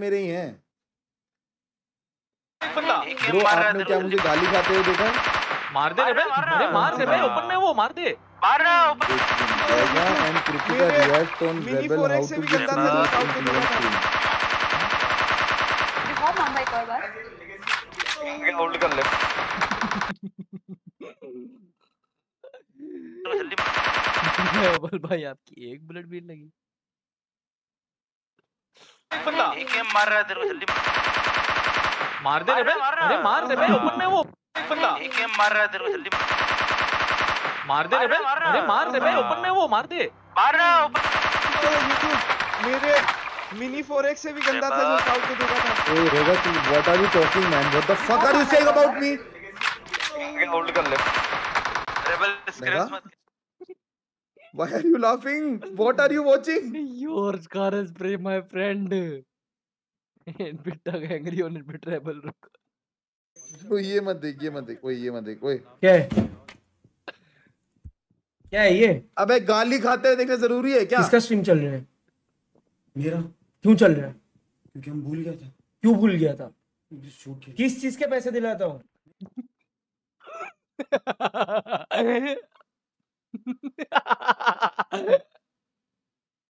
मेरे ही हैं। ब्रो आपने क्या मुझे गाली खाते हुए देखा? मार दे रेबेल, अरे मार रेबेल, ओपन में वो मार दे, मार ना open. And critical react on rebel how to get दिखाओ मामा एक और बार होल्ड कर ले रेबेल भाई आपकी एक बुलेट भी लगी। एक मार रहा है तेरे को, जल्दी मार दे रेबेल, अरे मार रेबेल ओपन में वो बंदा। एक मार रहा है तेरे को, जल्दी मार दे रेबेल, अरे मार रेबेल ओपन में वो मार दे, मार ना ओपन। मेरे मिनी 4x से भी गंदा था जो साउथ को देखा था। ए रेबेल तुम what are you talking man, what the fuck are you saying about me? Hold कर ले रेबेल, स्क्रैच मत। Why are you laughing? What are you watching? Your scar spray, my friend. And bit angry on it, bit rebel. वो ये मत देख, ये मत देख, ओए ये मत देख, ओए क्या है, क्या है ये? अबे गाली खाते हैं देखना जरूरी है क्या? इसका स्ट्रीम चल रहा है मेरा, क्यों चल रहा है? क्योंकि हम भूल गया था। क्यों भूल गया था? किस चीज के पैसे दिलाता हूँ?